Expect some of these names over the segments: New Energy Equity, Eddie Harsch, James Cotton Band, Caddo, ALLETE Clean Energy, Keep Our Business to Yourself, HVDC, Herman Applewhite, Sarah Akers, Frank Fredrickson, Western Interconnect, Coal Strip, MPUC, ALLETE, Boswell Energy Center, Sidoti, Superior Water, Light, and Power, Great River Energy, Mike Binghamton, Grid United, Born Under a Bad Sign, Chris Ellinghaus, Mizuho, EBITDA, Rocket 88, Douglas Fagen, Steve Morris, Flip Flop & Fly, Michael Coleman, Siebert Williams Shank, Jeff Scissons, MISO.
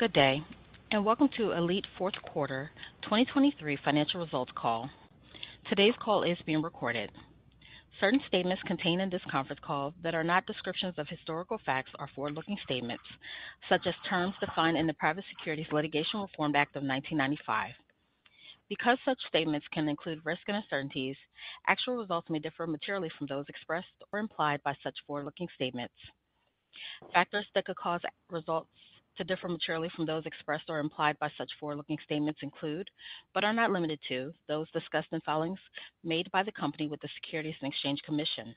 Good day, and welcome to ALLETE Fourth Quarter 2023 Financial Results Call. Today's call is being recorded. Certain statements contained in this conference call that are not descriptions of historical facts are forward-looking statements, such as terms defined in the Private Securities Litigation Reform Act of 1995. Because such statements can include risk and uncertainties, actual results may differ materially from those expressed or implied by such forward-looking statements. Factors that could cause results to differ materially from those expressed or implied by such forward-looking statements include, but are not limited to, those discussed in filings made by the company with the Securities and Exchange Commission.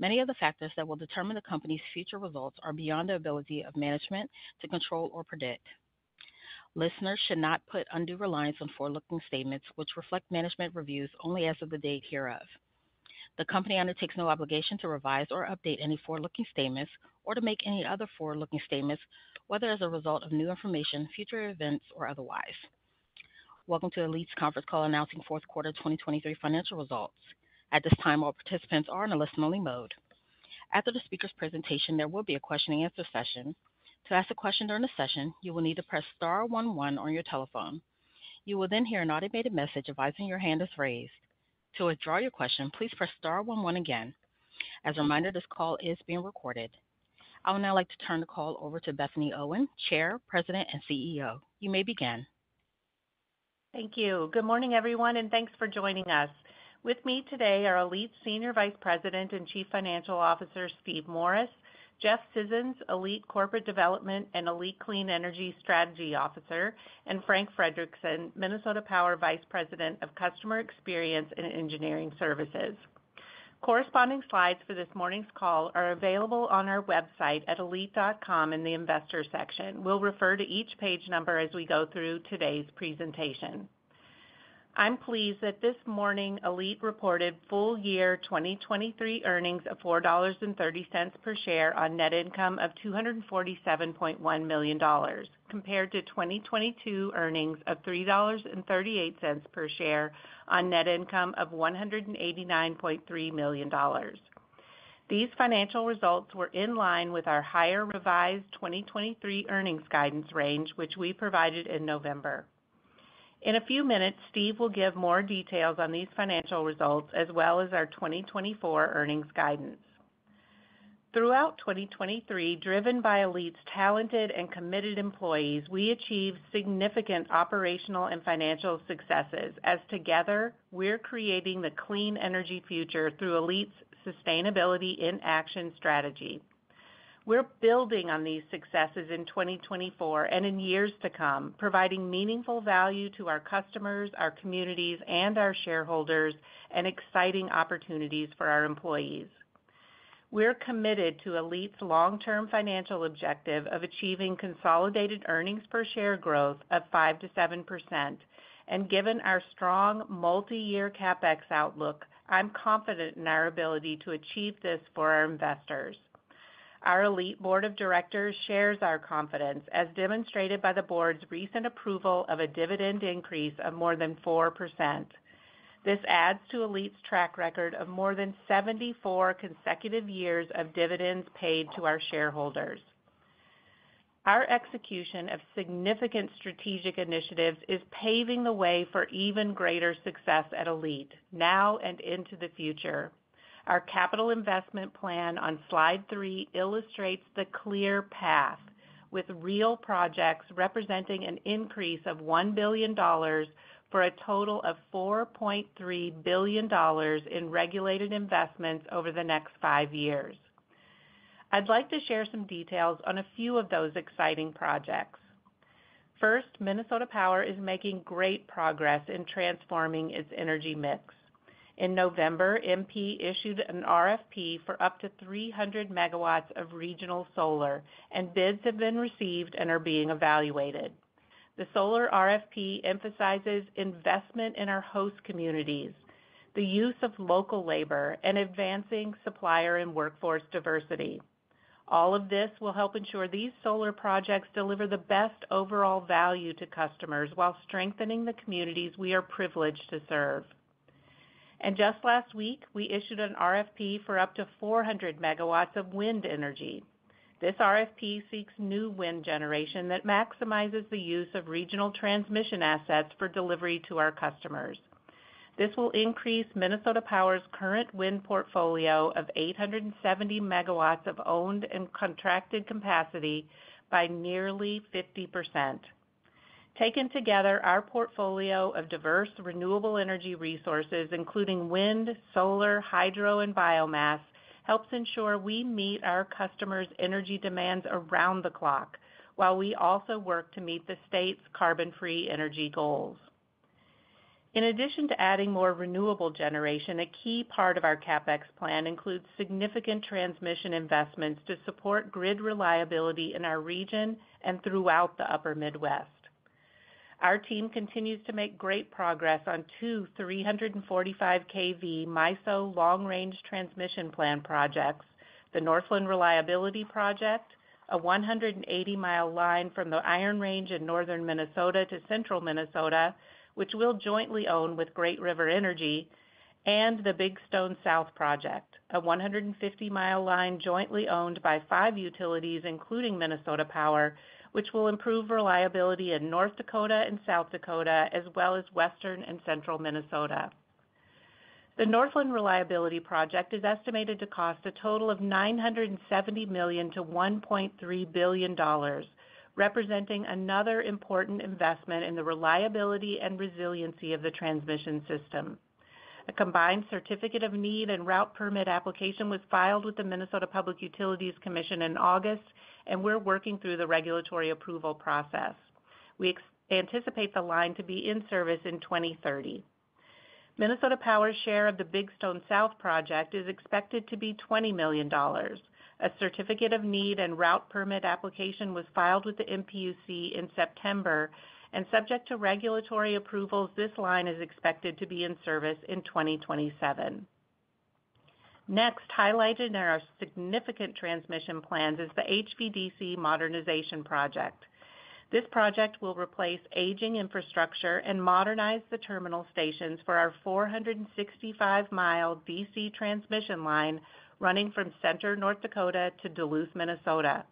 Many of the factors that will determine the company's future results are beyond the ability of management to control or predict. Listeners should not put undue reliance on forward-looking statements which reflect management reviews only as of the date hereof. The company undertakes no obligation to revise or update any forward-looking statements or to make any other forward-looking statements, whether as a result of new information, future events, or otherwise. Welcome to ALLETE's conference call announcing fourth quarter 2023 financial results. At this time, all participants are in a listen-only mode. After the speaker's presentation, there will be a question-and-answer session. To ask a question during the session, you will need to press star 11 on your telephone. You will then hear an automated message advising your hand is raised. To withdraw your question, please press star 11 again. As a reminder, this call is being recorded. I would now like to turn the call over to Bethany Owen, Chair, President, and CEO. You may begin. Thank you. Good morning, everyone, and thanks for joining us. With me today are ALLETE Senior Vice President and Chief Financial Officer Steve Morris, Jeff Scissons, ALLETE Corporate Development and ALLETE Clean Energy Strategy Officer, and Frank Fredrickson, Minnesota Power Vice President of Customer Experience and Engineering Services. Corresponding slides for this morning's call are available on our website at Elite.com in the Investor section. We'll refer to each page number as we go through today's presentation. I'm pleased that this morning ALLETE reported full year 2023 earnings of $4.30 per share on net income of $247.1 million, compared to 2022 earnings of $3.38 per share on net income of $189.3 million. These financial results were in line with our higher revised 2023 earnings guidance range, which we provided in November. In a few minutes, Steve will give more details on these financial results as well as our 2024 earnings guidance. Throughout 2023, driven by ALLETE's talented and committed employees, we achieved significant operational and financial successes as together we're creating the clean energy future through ALLETE's Sustainability in Action strategy. We're building on these successes in 2024 and in years to come, providing meaningful value to our customers, our communities, and our shareholders, and exciting opportunities for our employees. We're committed to ALLETE's long-term financial objective of achieving consolidated earnings per share growth of 5 to 7%, and given our strong multi-year CapEx outlook, I'm confident in our ability to achieve this for our investors. Our ALLETE Board of Directors shares our confidence, as demonstrated by the Board's recent approval of a dividend increase of more than 4%. This adds to ALLETE's track record of more than 74 consecutive years of dividends paid to our shareholders. Our execution of significant strategic initiatives is paving the way for even greater success at ALLETE, now and into the future. Our capital investment plan on slide 3 illustrates the clear path, with real projects representing an increase of $1 billion for a total of $4.3 billion in regulated investments over the next 5 years. I'd like to share some details on a few of those exciting projects. First, Minnesota Power is making great progress in transforming its energy mix. In November, MP issued an RFP for up to 300 megawatts of regional solar, and bids have been received and are being evaluated. The solar RFP emphasizes investment in our host communities, the use of local labor, and advancing supplier and workforce diversity. All of this will help ensure these solar projects deliver the best overall value to customers while strengthening the communities we are privileged to serve. And just last week, we issued an RFP for up to 400 megawatts of wind energy. This RFP seeks new wind generation that maximizes the use of regional transmission assets for delivery to our customers. This will increase Minnesota Power's current wind portfolio of 870 megawatts of owned and contracted capacity by nearly 50%. Taken together, our portfolio of diverse renewable energy resources, including wind, solar, hydro, and biomass, helps ensure we meet our customers' energy demands around the clock, while we also work to meet the state's carbon-free energy goals. In addition to adding more renewable generation, a key part of our CapEx plan includes significant transmission investments to support grid reliability in our region and throughout the upper Midwest. Our team continues to make great progress on two 345 kV MISO long-range transmission plan projects, the Northland Reliability Project, a 180-mile line from the Iron Range in northern Minnesota to central Minnesota, which we'll jointly own with Great River Energy, and the Big Stone South Project, a 150-mile line jointly owned by 5 utilities, including Minnesota Power, which will improve reliability in North Dakota and South Dakota, as well as western and central Minnesota. The Northland Reliability Project is estimated to cost a total of $970 million to $1.3 billion, representing another important investment in the reliability and resiliency of the transmission system. A combined certificate of need and route permit application was filed with the Minnesota Public Utilities Commission in August, and we're working through the regulatory approval process. We anticipate the line to be in service in 2030. Minnesota Power's share of the Big Stone South project is expected to be $20 million. A certificate of need and route permit application was filed with the MPUC in September, and subject to regulatory approvals, this line is expected to be in service in 2027. Next, highlighted in our significant transmission plans is the HVDC modernization project. This project will replace aging infrastructure and modernize the terminal stations for our 465-mile DC transmission line running from Center, North Dakota to Duluth, Minnesota.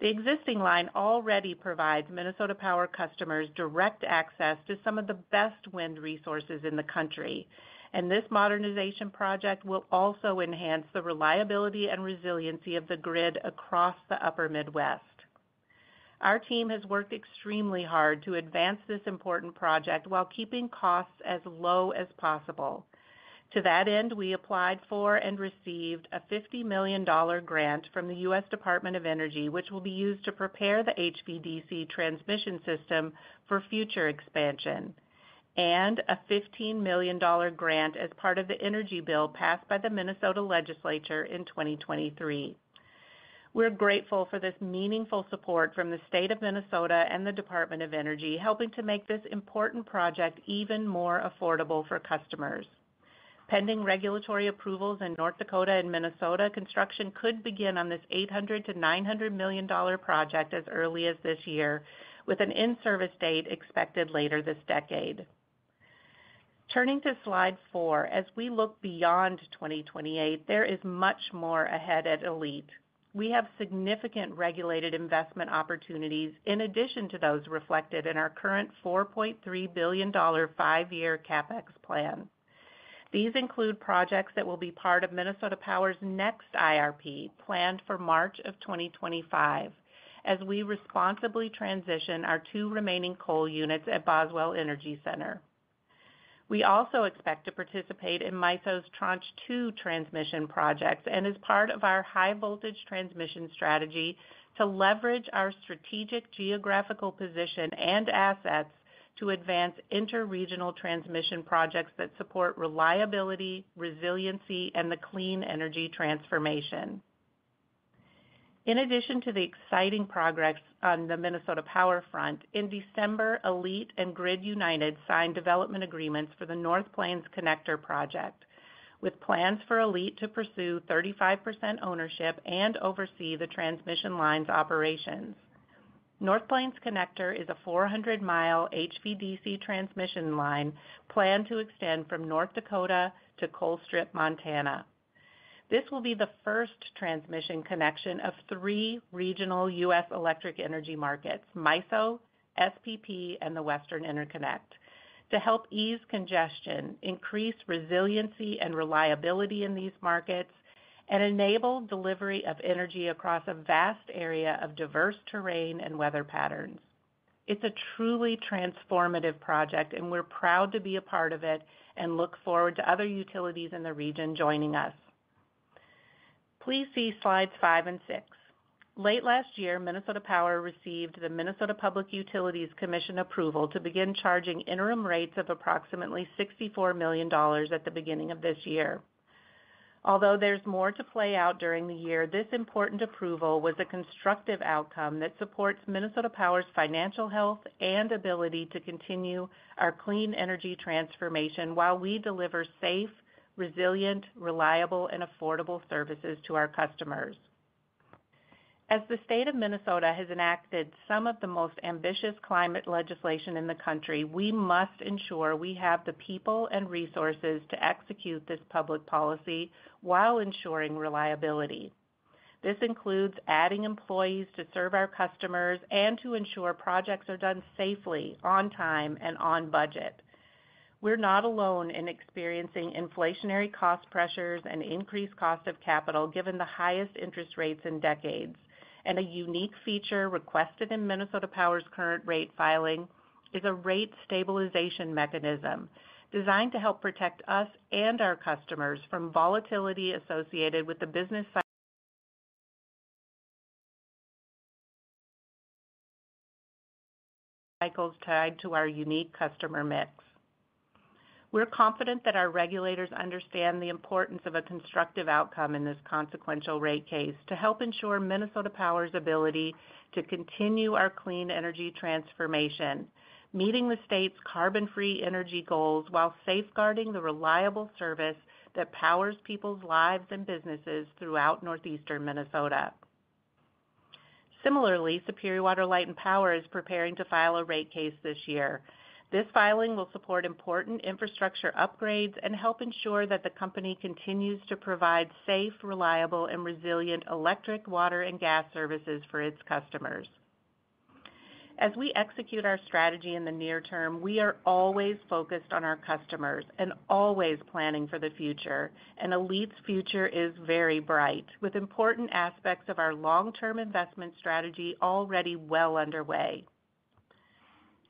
The existing line already provides Minnesota Power customers direct access to some of the best wind resources in the country, and this modernization project will also enhance the reliability and resiliency of the grid across the upper Midwest. Our team has worked extremely hard to advance this important project while keeping costs as low as possible. To that end, we applied for and received a $50 million grant from the U.S. Department of Energy, which will be used to prepare the HVDC transmission system for future expansion, and a $15 million grant as part of the energy bill passed by the Minnesota legislature in 2023. We're grateful for this meaningful support from the state of Minnesota and the Department of Energy, helping to make this important project even more affordable for customers. Pending regulatory approvals in North Dakota and Minnesota, construction could begin on this $800 to $900 million project as early as this year, with an in-service date expected later this decade. Turning to slide 4, as we look beyond 2028, there is much more ahead at ALLETE. We have significant regulated investment opportunities in addition to those reflected in our current $4.3 billion 5-year CapEx plan. These include projects that will be part of Minnesota Power's next IRP, planned for March of 2025, as we responsibly transition our 2 remaining coal units at Boswell Energy Center. We also expect to participate in MISO's Tranche 2 transmission projects and as part of our high-voltage transmission strategy to leverage our strategic geographical position and assets to advance interregional transmission projects that support reliability, resiliency, and the clean energy transformation. In addition to the exciting progress on the Minnesota Power front, in December, ALLETE and Grid United signed development agreements for the North Plains Connector project, with plans for ALLETE to pursue 35% ownership and oversee the transmission line's operations. North Plains Connector is a 400-mile HVDC transmission line planned to extend from North Dakota to Coal Strip, Montana. This will be the first transmission connection of three regional U.S. electric energy markets, MISO, SPP, and the Western Interconnect, to help ease congestion, increase resiliency and reliability in these markets, and enable delivery of energy across a vast area of diverse terrain and weather patterns. It's a truly transformative project, and we're proud to be a part of it and look forward to other utilities in the region joining us. Please see slides 5 and 6. Late last year, Minnesota Power received the Minnesota Public Utilities Commission approval to begin charging interim rates of approximately $64 million at the beginning of this year. Although there's more to play out during the year, this important approval was a constructive outcome that supports Minnesota Power's financial health and ability to continue our clean energy transformation while we deliver safe, resilient, reliable, and affordable services to our customers. As the state of Minnesota has enacted some of the most ambitious climate legislation in the country, we must ensure we have the people and resources to execute this public policy while ensuring reliability. This includes adding employees to serve our customers and to ensure projects are done safely, on time, and on budget. We're not alone in experiencing inflationary cost pressures and increased cost of capital given the highest interest rates in decades. And a unique feature requested in Minnesota Power's current rate filing is a rate stabilization mechanism designed to help protect us and our customers from volatility associated with the business cycle cycles tied to our unique customer mix. We're confident that our regulators understand the importance of a constructive outcome in this consequential rate case to help ensure Minnesota Power's ability to continue our clean energy transformation, meeting the state's carbon-free energy goals while safeguarding the reliable service that powers people's lives and businesses throughout northeastern Minnesota. Similarly, Superior Water, Light, and Power is preparing to file a rate case this year. This filing will support important infrastructure upgrades and help ensure that the company continues to provide safe, reliable, and resilient electric, water, and gas services for its customers. As we execute our strategy in the near term, we are always focused on our customers and always planning for the future, and ALLETE's future is very bright, with important aspects of our long-term investment strategy already well underway.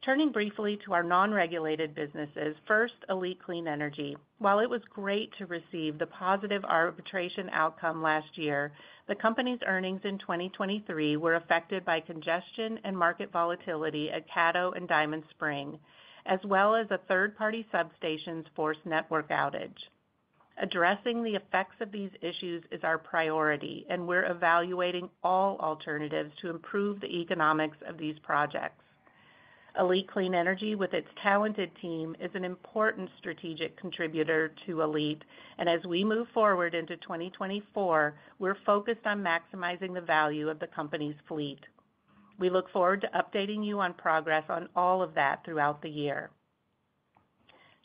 Turning briefly to our non-regulated businesses, first, ALLETE Clean Energy. While it was great to receive the positive arbitration outcome last year, the company's earnings in 2023 were affected by congestion and market volatility at Caddo and Diamond Spring, as well as a third-party substation's forced network outage. Addressing the effects of these issues is our priority, and we're evaluating all alternatives to improve the economics of these projects. ALLETE Clean Energy, with its talented team, is an important strategic contributor to ALLETE, and as we move forward into 2024, we're focused on maximizing the value of the company's fleet. We look forward to updating you on progress on all of that throughout the year.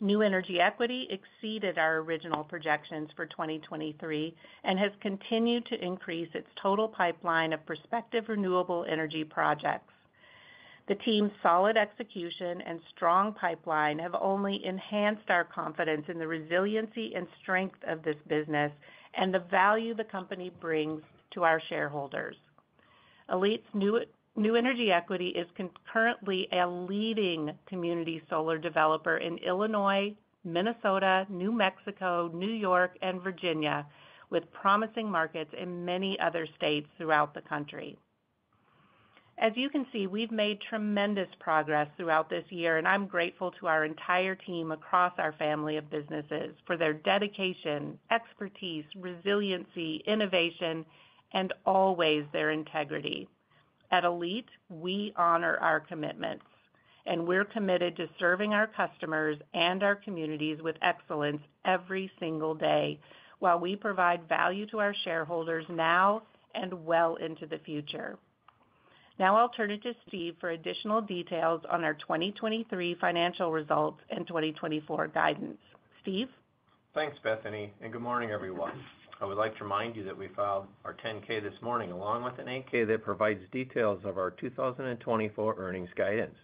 New Energy Equity exceeded our original projections for 2023 and has continued to increase its total pipeline of prospective renewable energy projects. The team's solid execution and strong pipeline have only enhanced our confidence in the resiliency and strength of this business and the value the company brings to our shareholders. ALLETE's New Energy Equity is currently a leading community solar developer in Illinois, Minnesota, New Mexico, New York, and Virginia, with promising markets in many other states throughout the country. As you can see, we've made tremendous progress throughout this year, and I'm grateful to our entire team across our family of businesses for their dedication, expertise, resiliency, innovation, and always their integrity. At ALLETE, we honor our commitments, and we're committed to serving our customers and our communities with excellence every single day, while we provide value to our shareholders now and well into the future. Now I'll turn it to Steve for additional details on our 2023 financial results and 2024 guidance. Steve? Thanks, Bethany, and good morning, everyone. I would like to remind you that we filed our 10-K this morning, along with an 8-K that provides details of our 2024 earnings guidance.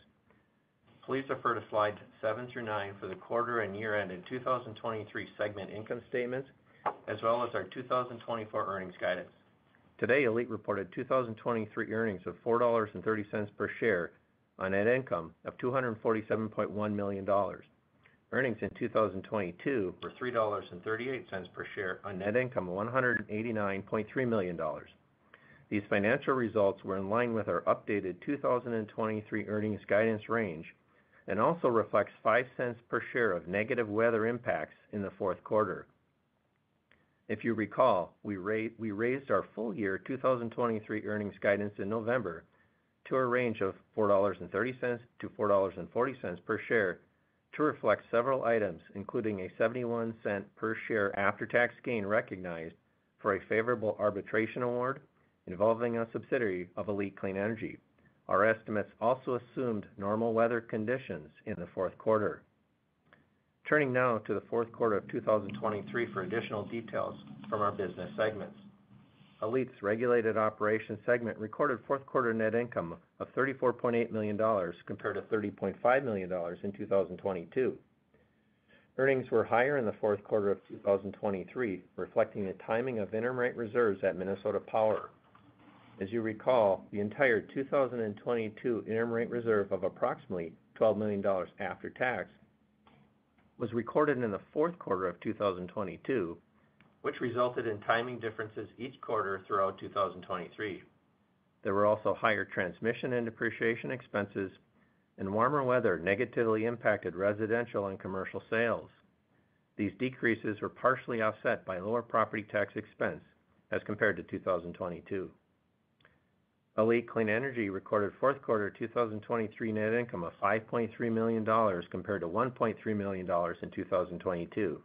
Please refer to slides 7 through 9 for the quarter and year-end in 2023 segment income statements, as well as our 2024 earnings guidance. Today, Elite reported 2023 earnings of $4.30 per share on net income of $247.1 million. Earnings in 2022 were $3.38 per share on net income of $189.3 million. These financial results were in line with our updated 2023 earnings guidance range and also reflects 5 cents per share of negative weather impacts in the fourth quarter. If you recall, we raised our full-year 2023 earnings guidance in November to a range of $4.30 to $4.40 per share to reflect several items, including a 71-cent per share after-tax gain recognized for a favorable arbitration award involving a subsidiary of Elite Clean Energy. Our estimates also assumed normal weather conditions in the fourth quarter. Turning now to the fourth quarter of 2023 for additional details from our business segments. Elite's regulated operations segment recorded fourth quarter net income of $34.8 million compared to $30.5 million in 2022. Earnings were higher in the fourth quarter of 2023, reflecting the timing of interim rate reserves at Minnesota Power. As you recall, the entire 2022 interim rate reserve of approximately $12 million after tax was recorded in the fourth quarter of 2022, which resulted in timing differences each quarter throughout 2023. There were also higher transmission and depreciation expenses, and warmer weather negatively impacted residential and commercial sales. These decreases were partially offset by lower property tax expense as compared to 2022. Elite Clean Energy recorded fourth quarter 2023 net income of $5.3 million compared to $1.3 million in 2022.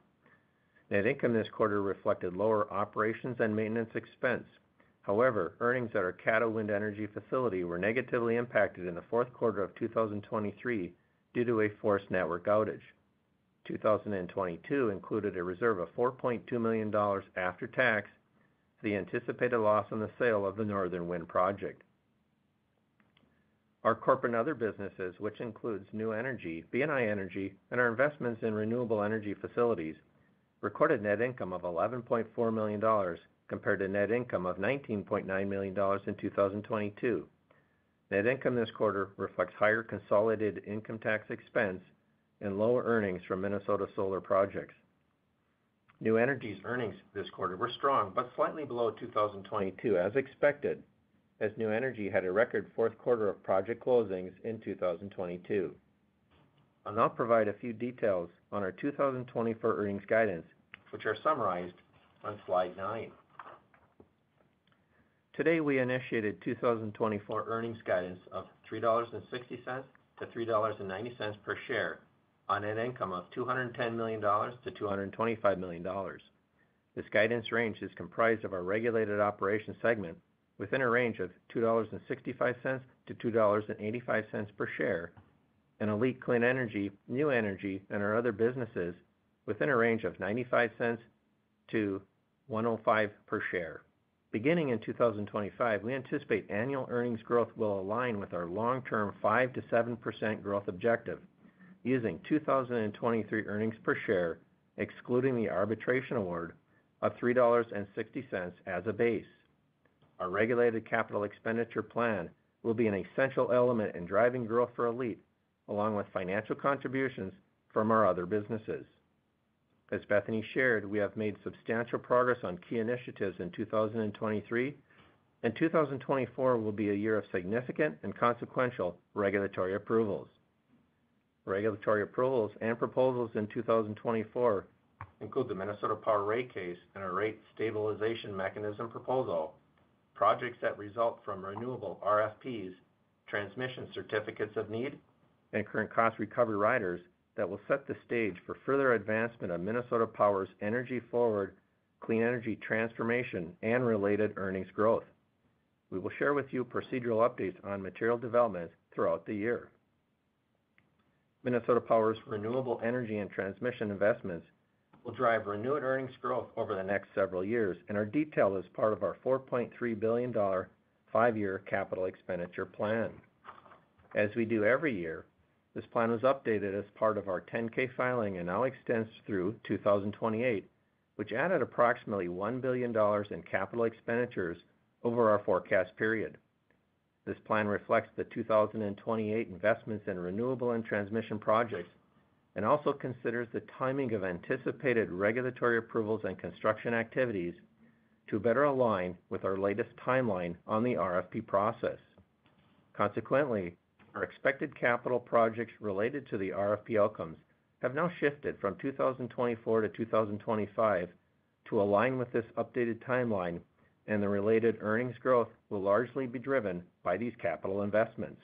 Net income this quarter reflected lower operations and maintenance expense. However, earnings at our Caddo wind energy facility were negatively impacted in the fourth quarter of 2023 due to a forced network outage. 2022 included a reserve of $4.2 million after tax, the anticipated loss on the sale of the Northern Wind project. Our corporate and other businesses, which includes New Energy, BNI Energy, and our investments in renewable energy facilities, recorded net income of $11.4 million compared to net income of $19.9 million in 2022. Net income this quarter reflects higher consolidated income tax expense and lower earnings from Minnesota solar projects. New Energy's earnings this quarter were strong, but slightly below 2022 as expected, as New Energy had a record fourth quarter of project closings in 2022. I'll now provide a few details on our 2024 earnings guidance, which are summarized on slide 9. Today we initiated 2024 earnings guidance of $3.60 to $3.90 per share on an income of $210 million to $225 million. This guidance range is comprised of our regulated operations segment within a range of $2.65 to $2.85 per share, and Elite Clean Energy, New Energy, and our other businesses within a range of $0.95 to $1.05 per share. Beginning in 2025, we anticipate annual earnings growth will align with our long-term 5 to 7% growth objective, using 2023 earnings per share, excluding the arbitration award, of $3.60 as a base. Our regulated capital expenditure plan will be an essential element in driving growth for Elite, along with financial contributions from our other businesses. As Bethany shared, we have made substantial progress on key initiatives in 2023, and 2024 will be a year of significant and consequential regulatory approvals. Regulatory approvals and proposals in 2024 include the Minnesota Power rate case and a rate stabilization mechanism proposal, projects that result from renewable RFPs, transmission certificates of need, and current cost recovery riders that will set the stage for further advancement of Minnesota Power's energy-forward, clean energy transformation, and related earnings growth. We will share with you procedural updates on material developments throughout the year. Minnesota Power's renewable energy and transmission investments will drive renewed earnings growth over the next several years and are detailed as part of our $4.3 billion five-year capital expenditure plan. As we do every year, this plan was updated as part of our 10-K filing and now extends through 2028, which added approximately $1 billion in capital expenditures over our forecast period. This plan reflects the 2028 investments in renewable and transmission projects and also considers the timing of anticipated regulatory approvals and construction activities to better align with our latest timeline on the RFP process. Consequently, our expected capital projects related to the RFP outcomes have now shifted from 2024 to 2025 to align with this updated timeline, and the related earnings growth will largely be driven by these capital investments.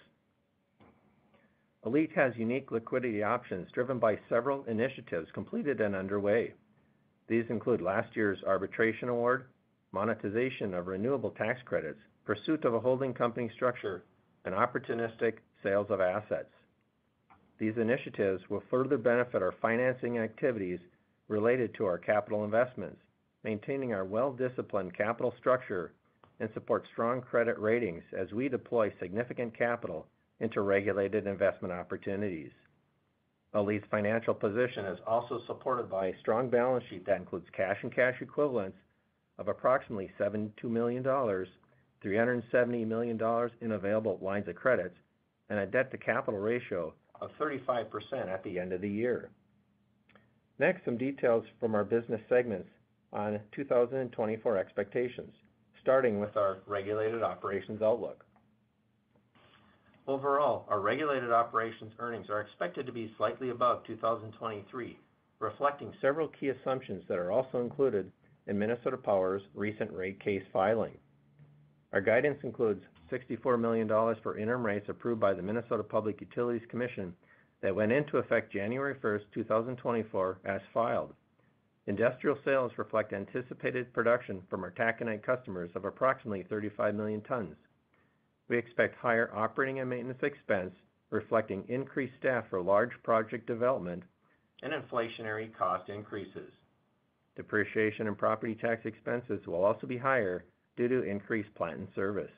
ALLETE has unique liquidity options driven by several initiatives completed and underway. These include last year's arbitration award, monetization of renewable tax credits, pursuit of a holding company structure, and opportunistic sales of assets. These initiatives will further benefit our financing activities related to our capital investments, maintaining our well-disciplined capital structure, and support strong credit ratings as we deploy significant capital into regulated investment opportunities. ALLETE's financial position is also supported by a strong balance sheet that includes cash and cash equivalents of approximately $72 million, $370 million in available lines of credits, and a debt-to-capital ratio of 35% at the end of the year. Next, some details from our business segments on 2024 expectations, starting with our regulated operations outlook. Overall, our regulated operations earnings are expected to be slightly above 2023, reflecting several key assumptions that are also included in Minnesota Power's recent rate case filing. Our guidance includes $64 million for interim rates approved by the Minnesota Public Utilities Commission that went into effect January 1, 2024, as filed. Industrial sales reflect anticipated production from our taconite customers of approximately 35 million tons. We expect higher operating and maintenance expense, reflecting increased staff for large project development and inflationary cost increases. Depreciation and property tax expenses will also be higher due to increased plant and service.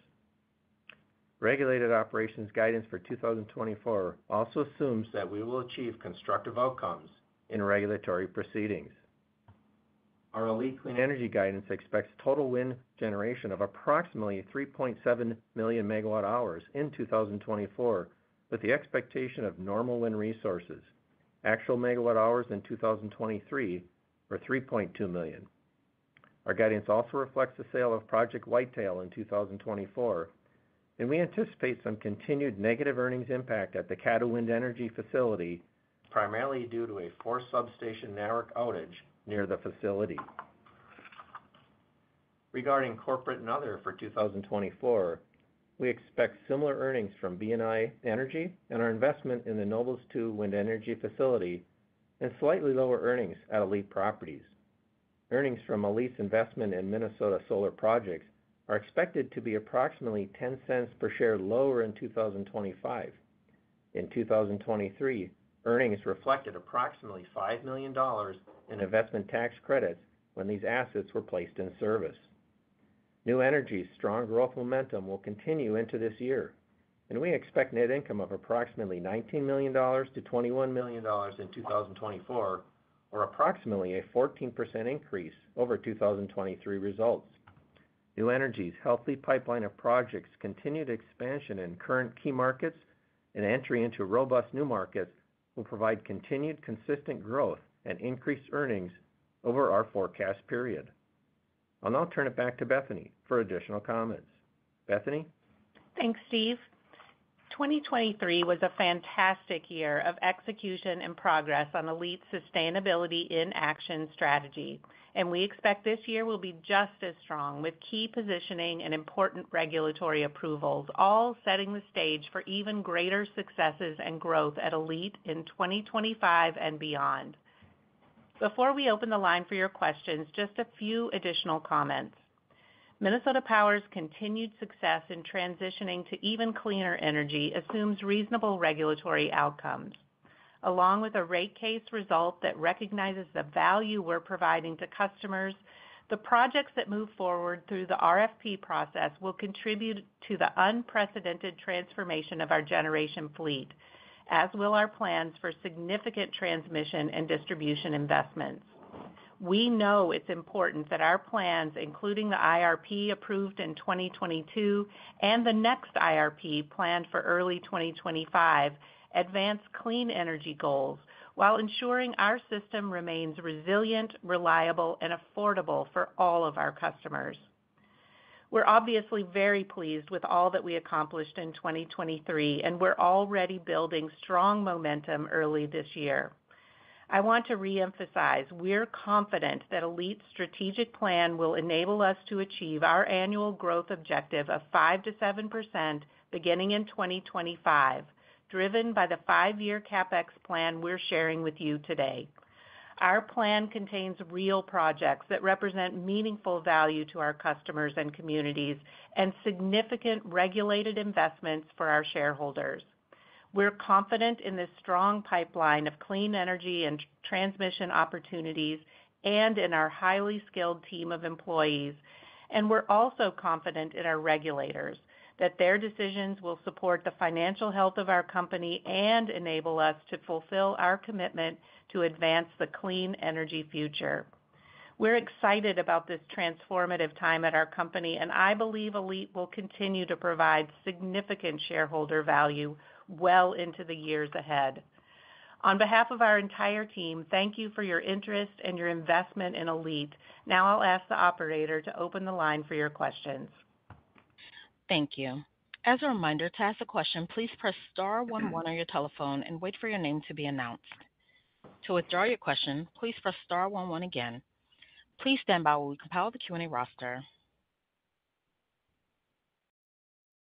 Regulated operations guidance for 2024 also assumes that we will achieve constructive outcomes in regulatory proceedings. Our ALLETE Clean Energy guidance expects total wind generation of approximately 3.7 million megawatt hours in 2024, with the expectation of normal wind resources. Actual megawatt hours in 2023 were 3.2 million. Our guidance also reflects the sale of Project Whitetail in 2024, and we anticipate some continued negative earnings impact at the Caddo Wind Energy facility, primarily due to a forced substation network outage near the facility. Regarding corporate and other for 2024, we expect similar earnings from BNI Energy and our investment in the Nobles II Wind Energy facility, and slightly lower earnings at ALLETE Properties. Earnings from ALLETE's investment in Minnesota solar projects are expected to be approximately 10 cents per share lower in 2025. In 2023, earnings reflected approximately $5 million in investment tax credits when these assets were placed in service. New Energy's strong growth momentum will continue into this year, and we expect net income of approximately $19 million to $21 million in 2024, or approximately a 14% increase over 2023 results. New Energy's healthy pipeline of projects, continued expansion in current key markets, and entry into robust new markets will provide continued consistent growth and increased earnings over our forecast period. I'll now turn it back to Bethany for additional comments. Bethany? Thanks, Steve. 2023 was a fantastic year of execution and progress on ALLETE's Sustainability in Action strategy, and we expect this year will be just as strong, with key positioning and important regulatory approvals, all setting the stage for even greater successes and growth at ALLETE in 2025 and beyond. Before we open the line for your questions, just a few additional comments. Minnesota Power's continued success in transitioning to even cleaner energy assumes reasonable regulatory outcomes. along with a rate case result that recognizes the value we're providing to customers, the projects that move forward through the RFP process will contribute to the unprecedented transformation of our generation fleet, as will our plans for significant transmission and distribution investments. We know it's important that our plans, including the IRP approved in 2022 and the next IRP planned for early 2025, advance clean energy goals while ensuring our system remains resilient, reliable, and affordable for all of our customers. We're obviously very pleased with all that we accomplished in 2023, and we're already building strong momentum early this year. I want to reemphasize we're confident that ALLETE's strategic plan will enable us to achieve our annual growth objective of 5 to 7% beginning in 2025, driven by the 5-year CapEx plan we're sharing with you today. Our plan contains real projects that represent meaningful value to our customers and communities and significant regulated investments for our shareholders. We're confident in this strong pipeline of clean energy and transmission opportunities and in our highly skilled team of employees, and we're also confident in our regulators that their decisions will support the financial health of our company and enable us to fulfill our commitment to advance the clean energy future. We're excited about this transformative time at our company, and I believe ALLETE will continue to provide significant shareholder value well into the years ahead. On behalf of our entire team, thank you for your interest and your investment in ALLETE. Now I'll ask the operator to open the line for your questions. Thank you. As a reminder, to ask a question, please press star 11 on your telephone and wait for your name to be announced. To withdraw your question, please press star 11 again. Please stand by while we compile the Q&A roster.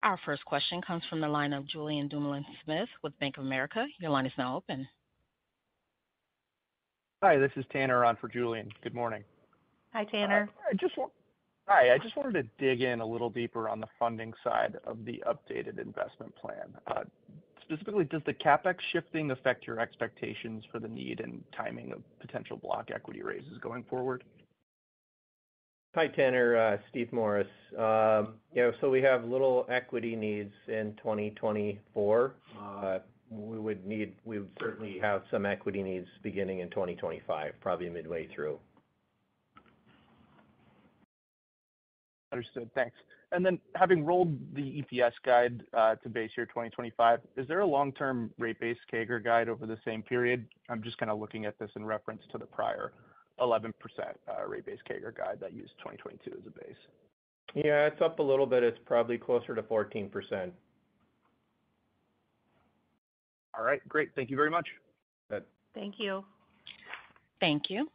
Our first question comes from the line of Julien Dumoulin-Smith with Bank of America. Your line is now open. Hi, this is Tanner on for Julien. Good morning. Hi, Tanner. I just wanted to dig in a little deeper on the funding side of the updated investment plan. Specifically, does the CapEx shifting affect your expectations for the need and timing of potential block equity raises going forward? Hi, Tanner. Steve Morris. So we have little equity needs in 2024. We would certainly have some equity needs beginning in 2025, probably midway through. Understood. Thanks. And then having rolled the EPS guide to base year 2025, is there a long-term rate base CAGR guide over the same period? I'm just kind of looking at this in reference to the prior 11% rate base CAGR guide that used 2022 as a base. Yeah, it's up a little bit. It's probably closer to 14%. All right. Great. Thank you very much. Good. Thank you. Thank you.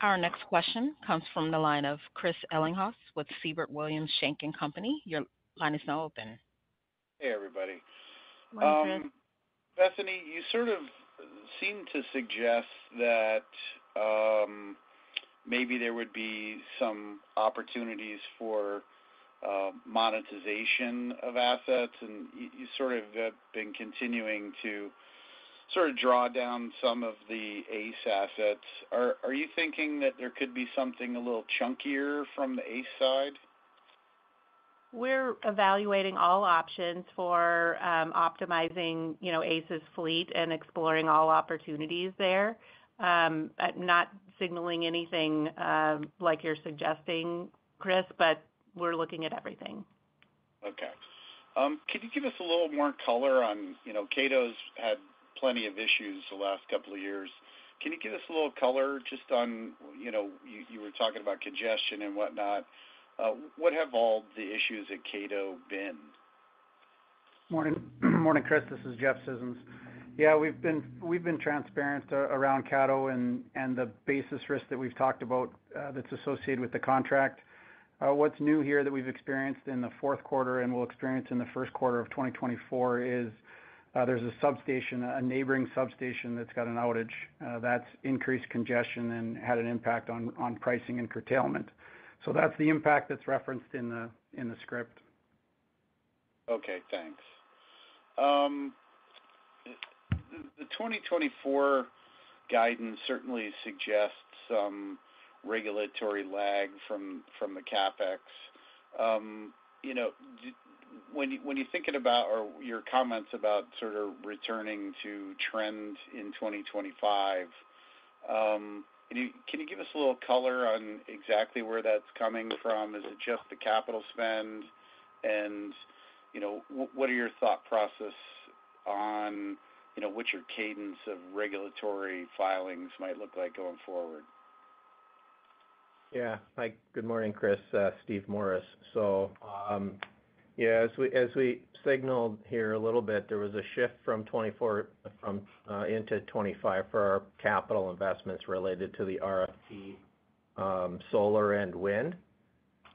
Our next question comes from the line of Chris Ellinghaus with Siebert Williams Shank & Company. Your line is now open. Hey, everybody. Bethany, you sort of seem to suggest that maybe there would be some opportunities for monetization of assets, and you sort of have been continuing to sort of draw down some of the ACE assets. Are you thinking that there could be something a little chunkier from the ACE side? We're evaluating all options for optimizing, ACE's fleet and exploring all opportunities there. Not signaling anything like you're suggesting, Chris, but we're looking at everything. Okay. Could you give us a little more color on, Caddo's had plenty of issues the last couple of years. Can you give us a little color just on, you were talking about congestion and whatnot. What have all the issues at Caddo been? Morning, Chris. This is Jeff Scissons. Yeah, we've been transparent around Caddo and the basis risk that we've talked about that's associated with the contract. What's new here that we've experienced in the fourth quarter and will experience in the first quarter of 2024 is there's a substation, a neighboring substation that's got an outage. That's increased congestion and had an impact on pricing and curtailment. So that's the impact that's referenced in the script. Okay, thanks. the 2024 guidance certainly suggests some regulatory lag from the CapEx. You know, when you're thinking about, or your comments about sort of returning to trend in 2025, can you give us a little color on exactly where that's coming from? Is it just the capital spend? And, you know, what are your thought process on, you know, what your cadence of regulatory filings might look like going forward? Yeah. Hi. Good morning, Chris. Steve Morris. So, yeah, as we signaled here a little bit, there was a shift from 24 into 25 for our capital investments related to the RFP, solar and wind,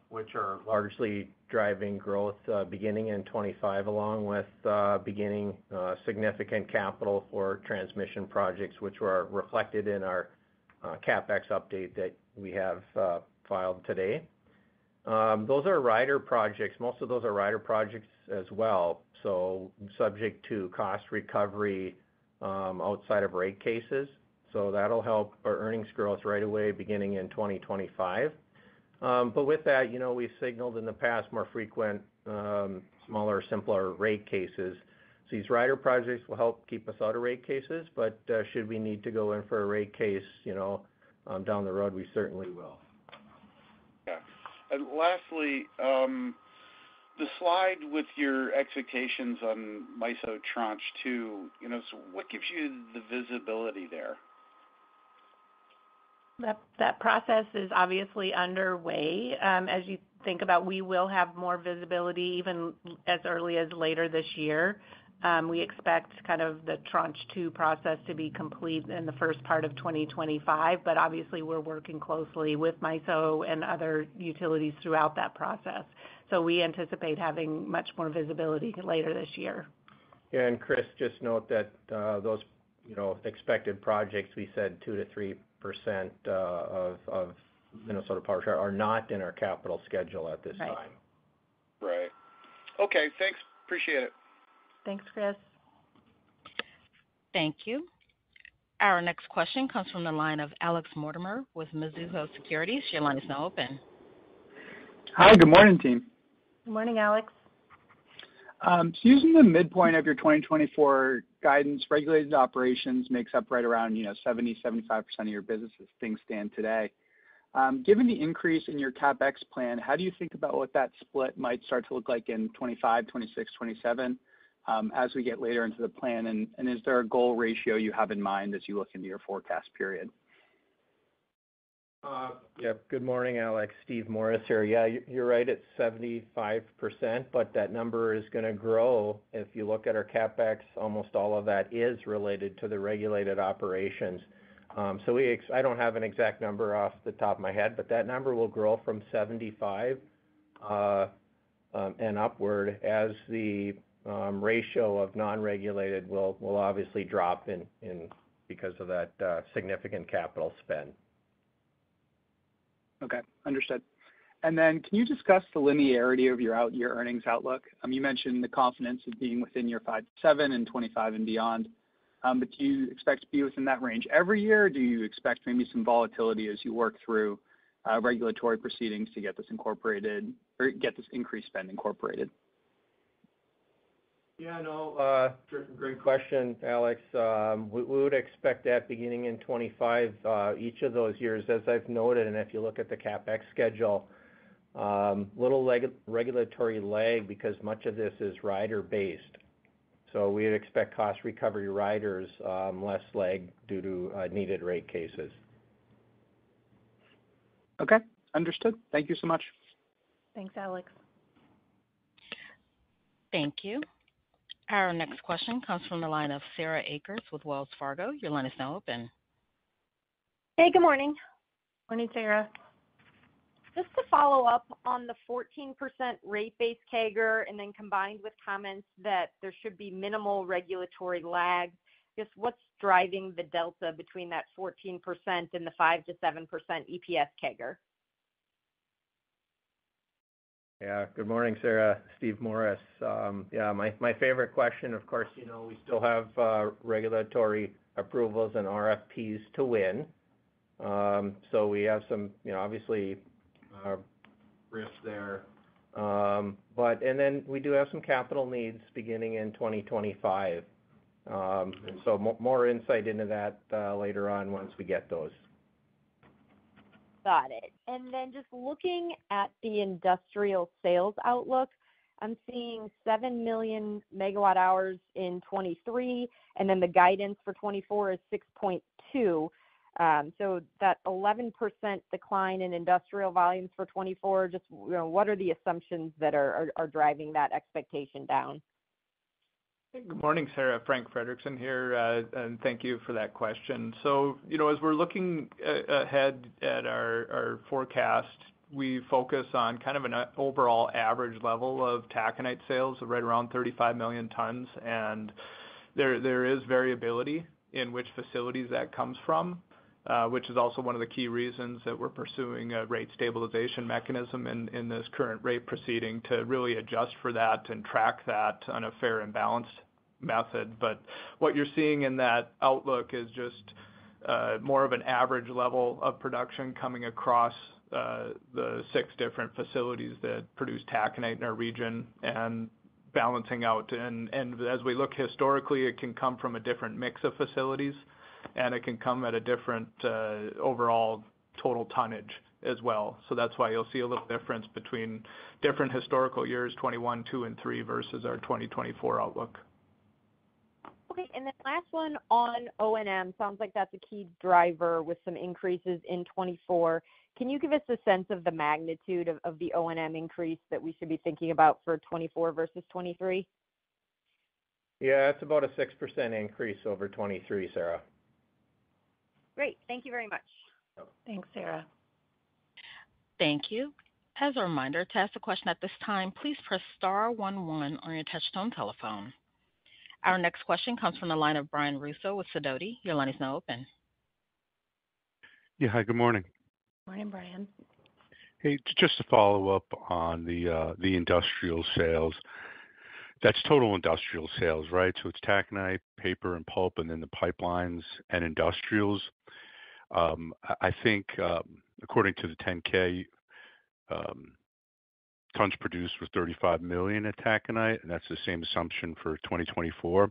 which are largely driving growth beginning in 25, along with significant capital for transmission projects, which were reflected in our CapEx update that we have filed today. Those are rider projects. Most of those are rider projects as well, so subject to cost recovery outside of rate cases. So that'll help our earnings growth right away beginning in 2025. But with that, you know, we've signaled in the past more frequent, smaller, simpler rate cases. So these rider projects will help keep us out of rate cases, but should we need to go in for a rate case, you know, down the road, we certainly will. Yeah. And lastly, the slide with your expectations on MISO Tranche 2, you know, so what gives you the visibility there? That process is obviously underway. As you think about, we will have more visibility even as early as later this year. We expect kind of the Tranche 2 process to be complete in the first part of 2025, but obviously we're working closely with MISO and other utilities throughout that process. So we anticipate having much more visibility later this year. Yeah, and Chris, just note that those, you know, expected projects, we said 2 to 3% of Minnesota Power Share are not in our capital schedule at this time. Right. Okay, thanks. Appreciate it. Thanks, Chris. Thank you. Our next question comes from the line of Alex Mortimer with Mizuho Securities. Your line is now open. Hi, good morning, team. Good morning, Alex. So using the midpoint of your 2024 guidance, regulated operations makes up right around, you know, 70-75% of your business as things stand today. Given the increase in your CapEx plan, how do you think about what that split might start to look like in 25, 26, 27 as we get later into the plan? And is there a goal ratio you have in mind as you look into your forecast period? Good morning, Alex. Steve Morris here. Yeah, you're right, it's 75%, but that number is going to grow. If you look at our CapEx, almost all of that is related to the regulated operations. So I don't have an exact number off the top of my head, but that number will grow from 75 and upward as the ratio of non-regulated will obviously drop in because of that significant capital spend. Okay, understood. And then can you discuss the linearity of your out-year earnings outlook? You mentioned the confidence of being within your 5-7 and 25 and beyond, but do you expect to be within that range every year? Do you expect maybe some volatility as you work through regulatory proceedings to get this incorporated or get this increased spend incorporated? Yeah, no, great question, Alex. We would expect that beginning in 25 each of those years, as I've noted, and if you look at the CapEx schedule, little regulatory lag because much of this is rider-based. So we'd expect cost recovery riders, less lag due to needed rate cases. Okay, understood. Thank you so much. Thanks, Alex. Thank you. Our next question comes from the line of Sarah Akers with Wells Fargo. Your line is now open. Hey, good morning. Morning, Sarah. Just to follow up on the 14% rate-based CAGR and then combined with comments that there should be minimal regulatory lag, just what's driving the delta between that 14% and the 5 to 7% EPS CAGR? Yeah, good morning, Sarah. Steve Morris. My favorite question, of course, you know, we still have regulatory approvals and RFPs to win. So we have some, you know, obviously risks there. And then we do have some capital needs beginning in 2025. And so more insight into that later on once we get those. Got it. And then just looking at the industrial sales outlook, I'm seeing 7 million megawatt hours in 23, and then the guidance for 24 is 6.2. So that 11% decline in industrial volumes for 24, just, you know, what are the assumptions that are driving that expectation down? Good morning, Sarah. Frank Fredrickson here, and thank you for that question. So, you know, as we're looking ahead at our forecast, we focus on kind of an overall average level of taconite sales of right around 35 million tons, and there is variability in which facilities that comes from, which is also one of the key reasons that we're pursuing a rate stabilization mechanism in this current rate proceeding to really adjust for that and track that on a fair and balanced method. But what you're seeing in that outlook is just more of an average level of production coming across the six different facilities that produce taconite in our region and balancing out. And as we look historically, it can come from a different mix of facilities, and it can come at a different overall total tonnage as well. So that's why you'll see a little difference between different historical years, 21, 2, and 3 versus our 2024 outlook. Okay, and then last one on O&M. Sounds like that's a key driver with some increases in 24. Can you give us a sense of the magnitude of the O&M increase that we should be thinking about for 24 versus 23? Yeah, it's about a 6% increase over 23, Sarah. Great. Thank you very much. Thanks, Sarah. Thank you. As a reminder, to ask a question at this time, please press star 11 on your touchtone telephone. Our next question comes from the line of Brian Russo with Sidoti. Your line is now open. Yeah, hi, good morning. Morning, Brian. Hey, just to follow up on the industrial sales. That's total industrial sales, right? So it's taconite, paper, and pulp, and then the pipelines and industrials. I think, according to the 10K, tons produced was 35 million at taconite, and that's the same assumption for 2024.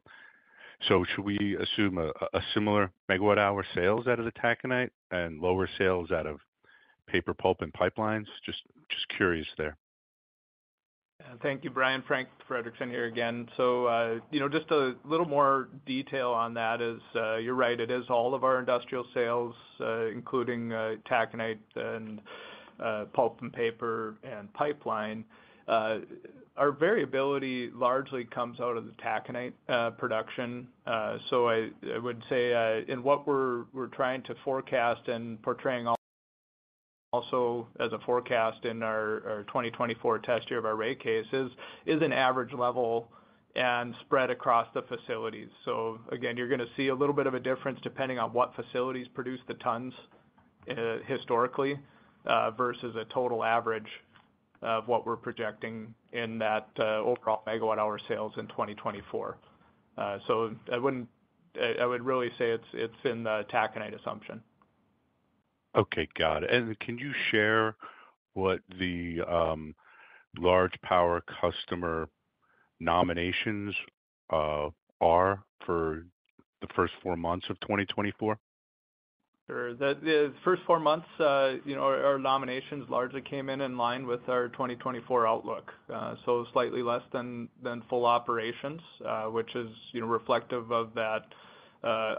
So should we assume a similar megawatt-hour sales out of the taconite and lower sales out of paper, pulp, and pipelines? Just curious there. Thank you, Brian. Frank Fredrickson here again. So, you know, just a little more detail on that is, you're right, it is all of our industrial sales, including taconite and pulp and paper and pipeline. Our variability largely comes out of the taconite production. So I would say in what we're trying to forecast and portraying also as a forecast in our 2024 test year of our rate case is an average level and spread across the facilities. So again, you're going to see a little bit of a difference depending on what facilities produce the tons historically versus a total average of what we're projecting in that overall megawatt hour sales in 2024. So I would really say it's in the taconite assumption. Okay, got it. And can you share what the large power customer nominations are for the first 4 months of 2024? Sure. The first 4 months, you know, our nominations largely came in line with our 2024 outlook, so slightly less than full operations, which is, you know, reflective of that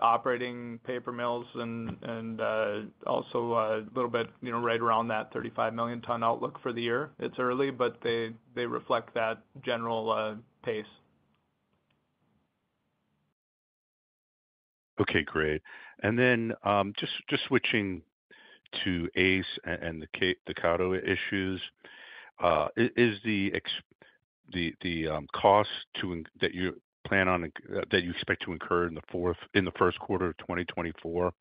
operating paper mills and also a little bit, you know, right around that 35 million ton outlook for the year. It's early, but they reflect that general pace. Okay, great. And then just switching to ACE and the Caddo issues, is the cost that you plan on that you expect to incur in the first quarter of 2024,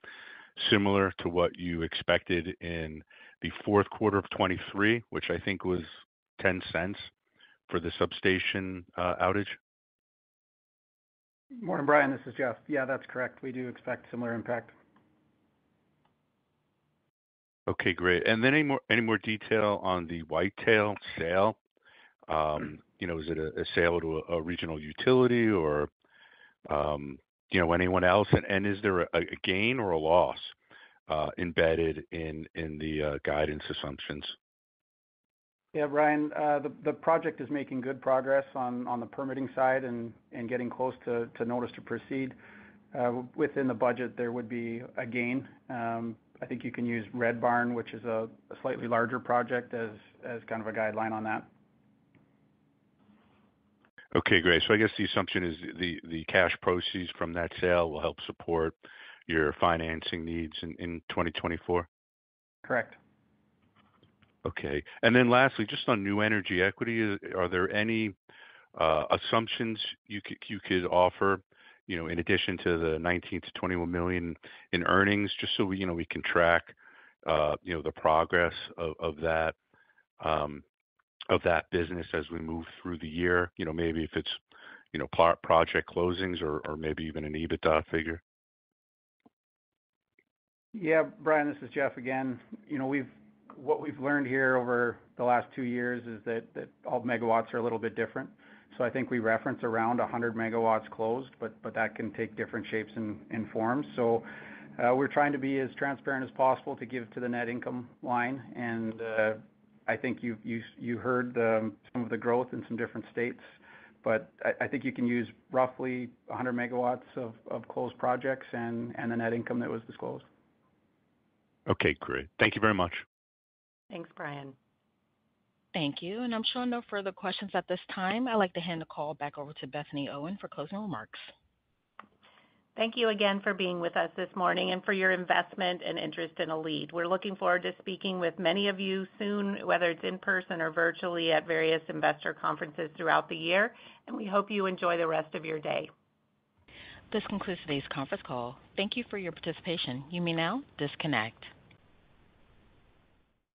similar to what you expected in the fourth quarter of 23, which I think was $0.10 for the substation outage? Morning, Brian. This is Jeff. Yeah, that's correct. We do expect similar impact. Okay, great. And then any more detail on the Whitetail sale? You know, is it a sale to a regional utility or, you know, anyone else? And is there a gain or a loss embedded in the guidance assumptions? Yeah, Brian, the project is making good progress on the permitting side and getting close to notice to proceed. Within the budget, there would be a gain. I think you can use Red Barn, which is a slightly larger project, as kind of a guideline on that. Okay, great. So I guess the assumption is the cash proceeds from that sale will help support your financing needs in 2024? Correct. Okay. And then lastly, just on New Energy Equity, are there any assumptions you could offer, you know, in addition to the 19 to 21 million in earnings, just so we, you know, we can track, you know, the progress of that business as we move through the year, you know, maybe if it's, you know, project closings or maybe even an EBITDA figure? Yeah, Brian, this is Jeff again. You know, what we've learned here over the last 2 years is that all megawatts are a little bit different. So I think we reference around 100 megawatts closed, but that can take different shapes and forms. So we're trying to be as transparent as possible to give to the net income line. And I think you heard some of the growth in some different states, but I think you can use roughly 100 megawatts of closed projects and the net income that was disclosed. Okay, great. Thank you very much. Thanks, Brian. Thank you. And I'm showing no further questions at this time. I'd like to hand the call back over to Bethany Owen for closing remarks. Thank you again for being with us this morning and for your investment and interest in ALLETE. We're looking forward to speaking with many of you soon, whether it's in person or virtually at various investor conferences throughout the year. And we hope you enjoy the rest of your day. This concludes today's conference call. Thank you for your participation. You may now disconnect.